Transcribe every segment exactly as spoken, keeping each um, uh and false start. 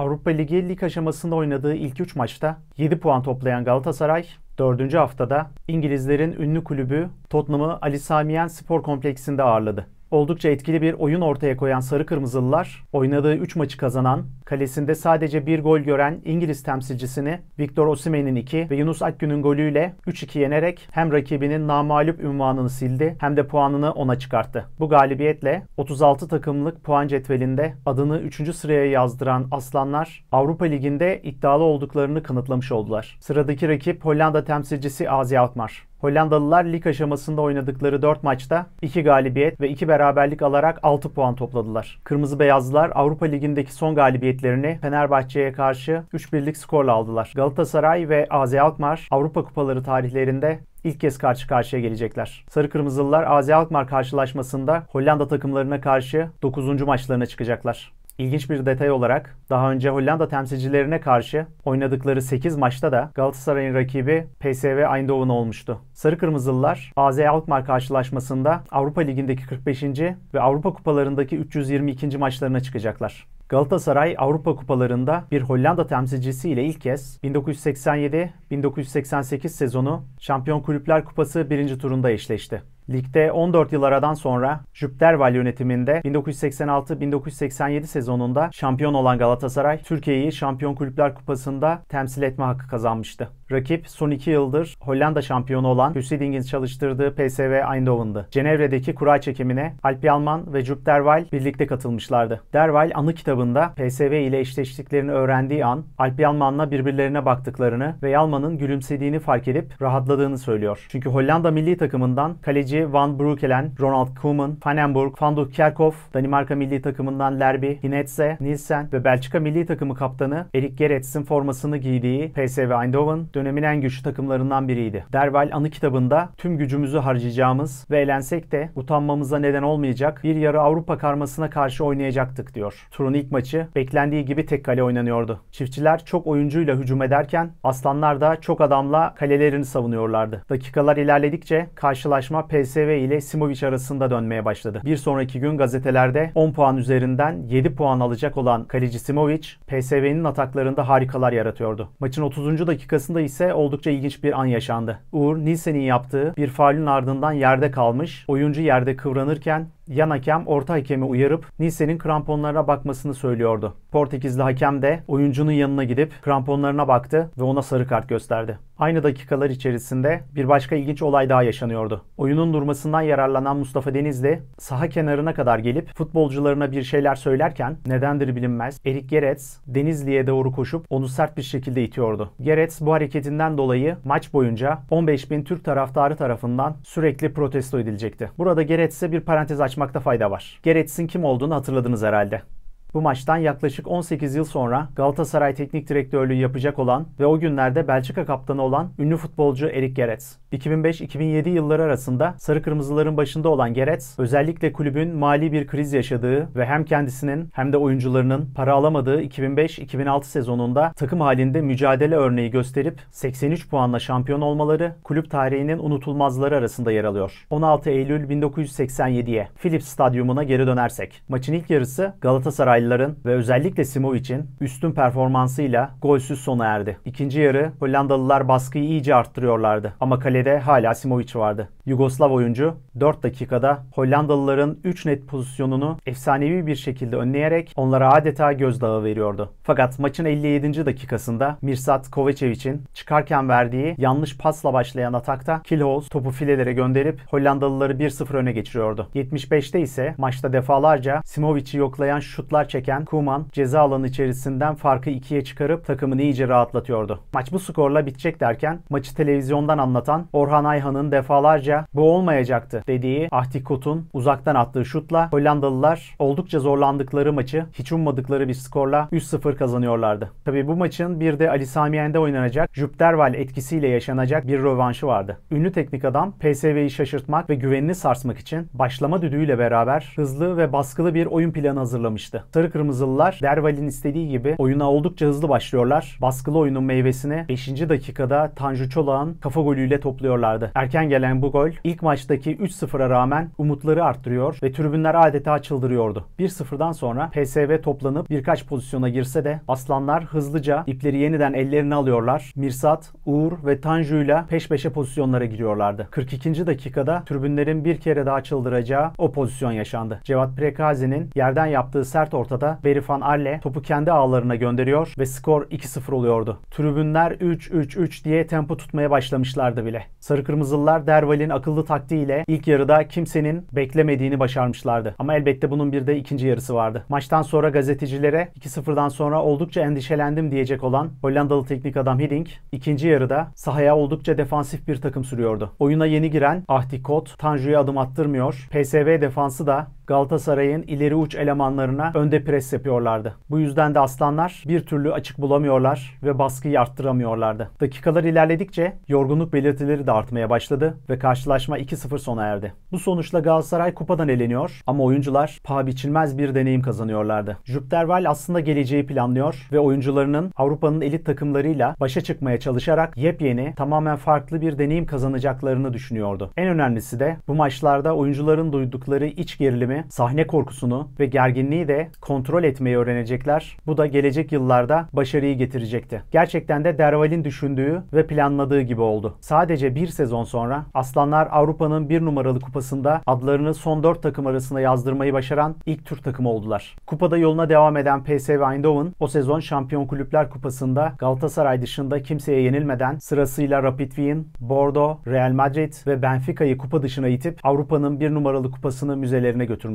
Avrupa Ligi lig aşamasında oynadığı ilk üç maçta yedi puan toplayan Galatasaray, dördüncü haftada İngilizlerin ünlü kulübü Tottenham'ı Ali Sami Yen Spor Kompleksi'nde ağırladı. Oldukça etkili bir oyun ortaya koyan Sarı Kırmızılılar, oynadığı üç maçı kazanan, kalesinde sadece bir gol gören İngiliz temsilcisini Victor Osimhen'in iki ve Yunus Akgün'ün golüyle üç iki yenerek hem rakibinin namağlup ünvanını sildi hem de puanını ona çıkarttı. Bu galibiyetle otuz altı takımlık puan cetvelinde adını üçüncü sıraya yazdıran Aslanlar, Avrupa Ligi'nde iddialı olduklarını kanıtlamış oldular. Sıradaki rakip Hollanda temsilcisi A Z Alkmaar. Hollandalılar lig aşamasında oynadıkları dört maçta iki galibiyet ve iki beraberlik alarak altı puan topladılar. Kırmızı Beyazlılar Avrupa Ligi'ndeki son galibiyetlerini Fenerbahçe'ye karşı üç birlik skorla aldılar. Galatasaray ve A Z Alkmaar Avrupa Kupaları tarihlerinde İlk kez karşı karşıya gelecekler. Sarı Kırmızılılar A Z Alkmaar karşılaşmasında Hollanda takımlarına karşı dokuzuncu maçlarına çıkacaklar. İlginç bir detay olarak daha önce Hollanda temsilcilerine karşı oynadıkları sekiz maçta da Galatasaray'ın rakibi P S V Eindhoven olmuştu. Sarı Kırmızılılar A Z Alkmaar karşılaşmasında Avrupa Ligi'ndeki kırk beşinci ve Avrupa Kupalarındaki üç yüz yirmi ikinci maçlarına çıkacaklar. Galatasaray Avrupa Kupalarında bir Hollanda temsilcisiyle ilk kez bin dokuz yüz seksen yedi bin dokuz yüz seksen sekiz sezonu Şampiyon Kulüpler Kupası birinci turunda eşleşti. Ligde on dört yıl aradan sonra Jupp Derwall yönetiminde bin dokuz yüz seksen altı bin dokuz yüz seksen yedi sezonunda şampiyon olan Galatasaray, Türkiye'yi Şampiyon Kulüpler Kupası'nda temsil etme hakkı kazanmıştı. Rakip son iki yıldır Hollanda şampiyonu olan Hiddinkin çalıştırdığı P S V Eindhoven'dı. Cenevre'deki kura çekimine Alp Yalman ve Jupp Derwall birlikte katılmışlardı. Derwall anı kitabında P S V ile eşleştiklerini öğrendiği an Alp Yalman'la birbirlerine baktıklarını ve Yalman'ın gülümsediğini fark edip rahatladığını söylüyor. Çünkü Hollanda milli takımından kaleci Van Breukelen, Ronald Koeman, Vanenburg, Van du Kerkov, Danimarka milli takımından Lerby, Heintze, Nielsen ve Belçika milli takımı kaptanı Erik Gerets'in formasını giydiği P S V Eindhoven dönemin en güçlü takımlarından biriydi. Derwall anı kitabında tüm gücümüzü harcayacağımız ve elensek de utanmamıza neden olmayacak bir yarı Avrupa karmasına karşı oynayacaktık diyor. Turun ilk maçı beklendiği gibi tek kale oynanıyordu. Çiftçiler çok oyuncuyla hücum ederken Aslanlar da çok adamla kalelerini savunuyorlardı. Dakikalar ilerledikçe karşılaşma P S V P S V ile Simović arasında dönmeye başladı. Bir sonraki gün gazetelerde on puan üzerinden yedi puan alacak olan kaleci Simović, P S V'nin ataklarında harikalar yaratıyordu. Maçın otuzuncu dakikasında ise oldukça ilginç bir an yaşandı. Uğur Nilsen'in yaptığı bir faulün ardından yerde kalmış, oyuncu yerde kıvranırken yan hakem orta hakemi uyarıp Nielsen'in kramponlarına bakmasını söylüyordu. Portekizli hakem de oyuncunun yanına gidip kramponlarına baktı ve ona sarı kart gösterdi. Aynı dakikalar içerisinde bir başka ilginç olay daha yaşanıyordu. Oyunun durmasından yararlanan Mustafa Denizli saha kenarına kadar gelip futbolcularına bir şeyler söylerken nedendir bilinmez Erik Gerets Denizli'ye doğru koşup onu sert bir şekilde itiyordu. Gerets bu hareketinden dolayı maç boyunca on beş bin Türk taraftarı tarafından sürekli protesto edilecekti. Burada Gerets'e bir parantez açmak fayda var. Gerets'in kim olduğunu hatırladınız herhalde. Bu maçtan yaklaşık on sekiz yıl sonra Galatasaray teknik direktörlüğü yapacak olan ve o günlerde Belçika kaptanı olan ünlü futbolcu Erik Gerets. iki bin beş iki bin yedi yılları arasında Sarı Kırmızıların başında olan Gerets, özellikle kulübün mali bir kriz yaşadığı ve hem kendisinin hem de oyuncularının para alamadığı iki bin beş iki bin altı sezonunda takım halinde mücadele örneği gösterip seksen üç puanla şampiyon olmaları kulüp tarihinin unutulmazları arasında yer alıyor. on altı Eylül bin dokuz yüz seksen yedi'ye Philips Stadyumu'na geri dönersek, maçın ilk yarısı Galatasaray ve özellikle Simović'in üstün performansıyla golsüz sona erdi. İkinci yarı Hollandalılar baskıyı iyice arttırıyorlardı ama kalede hala Simović vardı. Yugoslav oyuncu dört dakikada Hollandalıların üç net pozisyonunu efsanevi bir şekilde önleyerek onlara adeta gözdağı veriyordu. Fakat maçın elli yedinci dakikasında Mirsad Kovacevic'in çıkarken verdiği yanlış pasla başlayan atakta Kilhoes topu filelere gönderip Hollandalıları bir sıfır öne geçiriyordu. yetmiş beşte ise maçta defalarca Simović'i yoklayan şutlar çeken Koeman ceza alanı içerisinden farkı ikiye çıkarıp takımını iyice rahatlatıyordu. Maç bu skorla bitecek derken maçı televizyondan anlatan Orhan Ayhan'ın defalarca bu olmayacaktı dediği Ahtikot'un uzaktan attığı şutla Hollandalılar oldukça zorlandıkları maçı hiç ummadıkları bir skorla üç sıfır kazanıyorlardı. Tabii bu maçın bir de Ali Sami Yen'de oynanacak Jupp Derwall etkisiyle yaşanacak bir rövanşı vardı. Ünlü teknik adam P S V'yi şaşırtmak ve güvenini sarsmak için başlama düdüğüyle beraber hızlı ve baskılı bir oyun planı hazırlamıştı. Sarı Kırmızılılar Derwall'in istediği gibi oyuna oldukça hızlı başlıyorlar. Baskılı oyunun meyvesini beşinci dakikada Tanju Çolak'ın kafa golüyle toplamıştı. topluyorlardı. Erken gelen bu gol ilk maçtaki üç sıfıra rağmen umutları arttırıyor ve tribünler adeta çıldırıyordu. bir sıfırdan sonra P S V toplanıp birkaç pozisyona girse de Aslanlar hızlıca ipleri yeniden ellerine alıyorlar. Mirsad, Uğur ve Tanju'yla peş peşe pozisyonlara giriyorlardı. kırk ikinci dakikada tribünlerin bir kere daha çıldıracağı o pozisyon yaşandı. Cevat Prekazi'nin yerden yaptığı sert ortada Berry van Aerle topu kendi ağlarına gönderiyor ve skor iki sıfır oluyordu. Tribünler üç üç üç diye tempo tutmaya başlamışlardı bile. Sarı Kırmızılılar Derwall'in akıllı taktiğiyle ilk yarıda kimsenin beklemediğini başarmışlardı. Ama elbette bunun bir de ikinci yarısı vardı. Maçtan sonra gazetecilere iki sıfırdan sonra oldukça endişelendim diyecek olan Hollandalı teknik adam Hiddink ikinci yarıda sahaya oldukça defansif bir takım sürüyordu. Oyuna yeni giren Ahtikot Tanju'ya adım attırmıyor. P S V defansı da Galatasaray'ın ileri uç elemanlarına önde pres yapıyorlardı. Bu yüzden de Aslanlar bir türlü açık bulamıyorlar ve baskıyı arttıramıyorlardı. Dakikalar ilerledikçe yorgunluk belirtileri de artmaya başladı ve karşılaşma iki sıfır sona erdi. Bu sonuçla Galatasaray kupadan eleniyor ama oyuncular paha biçilmez bir deneyim kazanıyorlardı. Jupp Derwall aslında geleceği planlıyor ve oyuncularının Avrupa'nın elit takımlarıyla başa çıkmaya çalışarak yepyeni, tamamen farklı bir deneyim kazanacaklarını düşünüyordu. En önemlisi de bu maçlarda oyuncuların duydukları iç gerilimi, sahne korkusunu ve gerginliği de kontrol etmeyi öğrenecekler. Bu da gelecek yıllarda başarıyı getirecekti. Gerçekten de Derwall'in düşündüğü ve planladığı gibi oldu. Sadece bir sezon sonra Aslanlar Avrupa'nın bir numaralı kupasında adlarını son dört takım arasına yazdırmayı başaran ilk Türk takımı oldular. Kupada yoluna devam eden P S V Eindhoven o sezon Şampiyon Kulüpler Kupası'nda Galatasaray dışında kimseye yenilmeden sırasıyla Rapid Wien, Bordeaux, Real Madrid ve Benfica'yı kupa dışına itip Avrupa'nın bir numaralı kupasını müzelerine götürdü.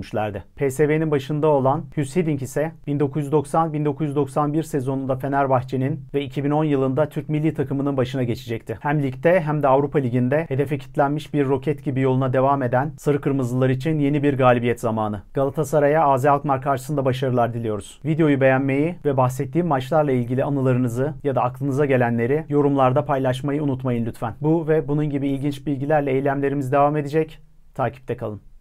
P S V'nin başında olan Hiddink ise bin dokuz yüz doksan bin dokuz yüz doksan bir sezonunda Fenerbahçe'nin ve iki bin on yılında Türk milli takımının başına geçecekti. Hem ligde hem de Avrupa Ligi'nde hedefe kilitlenmiş bir roket gibi yoluna devam eden Sarı Kırmızılılar için yeni bir galibiyet zamanı. Galatasaray'a A Z Alkmaar karşısında başarılar diliyoruz. Videoyu beğenmeyi ve bahsettiğim maçlarla ilgili anılarınızı ya da aklınıza gelenleri yorumlarda paylaşmayı unutmayın lütfen. Bu ve bunun gibi ilginç bilgilerle eylemlerimiz devam edecek. Takipte kalın.